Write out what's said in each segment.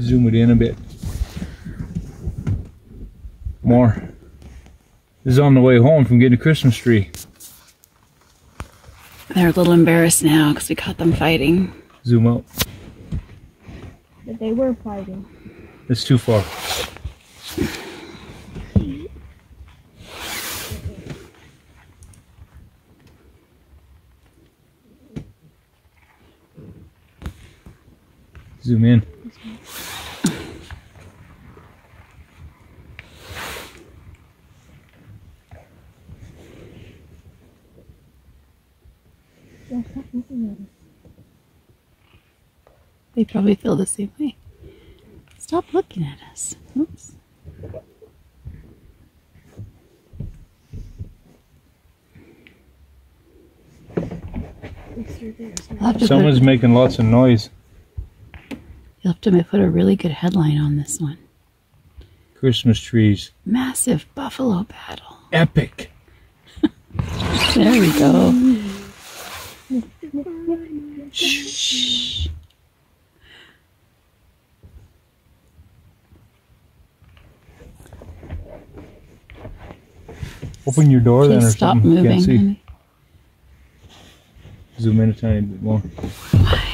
Zoom it in a bit more. This is on the way home from getting a Christmas tree. They're a little embarrassed now because we caught them fighting. Zoom out. But they were fighting. It's too far. Zoom in. They probably feel the same way. Stop looking at us. Oops. Someone's making lots of noise. You'll have to put a really good headline on this one. Christmas trees. Massive buffalo battle. Epic. There we go. Shh. Open your door. Please then or stop something. Moving, you can't see. Honey. Zoom in a tiny bit more. Why?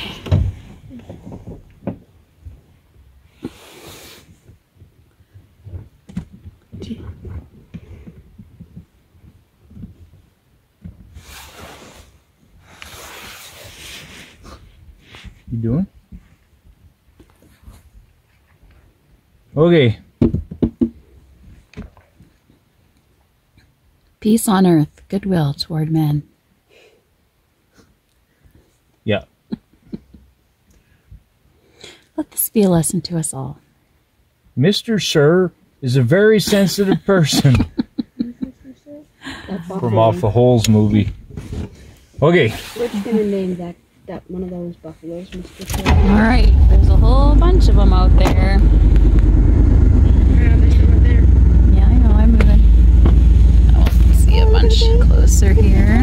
You doing? Okay. Peace on earth, goodwill toward men. Yeah. Let this be a lesson to us all. Mr. Sir is a very sensitive person. From Off the Holes movie. Okay. We're just gonna name that. One of those buffaloes, Mr. Sir. All right, there's a whole bunch of them out there. Yeah, there's one there. Yeah, I know, I'm moving. I want to see a bunch closer here.